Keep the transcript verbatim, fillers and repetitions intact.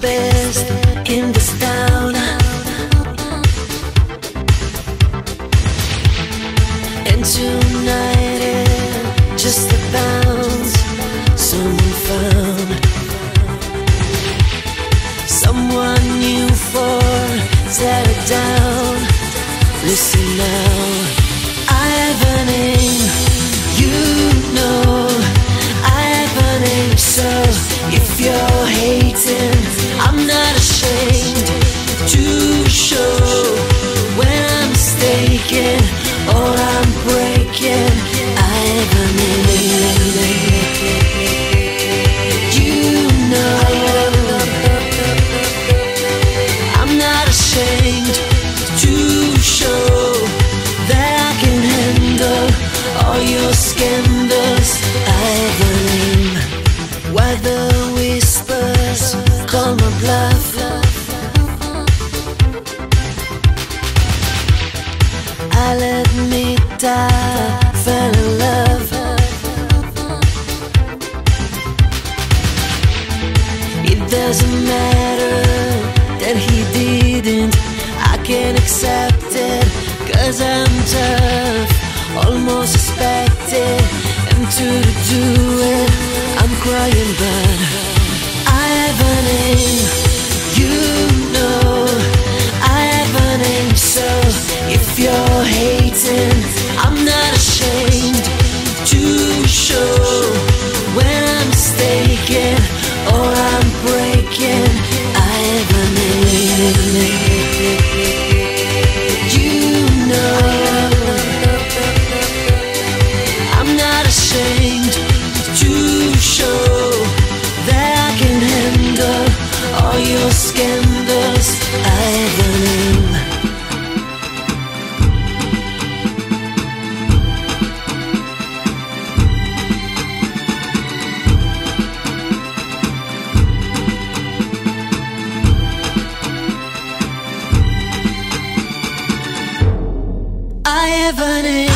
best in this town. And tonight it just a bounce. Someone found someone new for tear it down. Listen now, I have a name, you know. I have a name, so if you're hating, I'm not ashamed to show when I'm mistaken or I'm breaking. I have a name. I'll admit I fell in love. It doesn't matter that he didn't. I can't accept it, cause I'm tough, almost suspected. And to do it, I'm crying, but I have a name, you know. I have a name, so if you're hating, I'm not ashamed to show when I'm mistaken or I'm breaking. I have a name, you know. I'm not ashamed to show that I can handle all your scandals. I have a name. I have a name.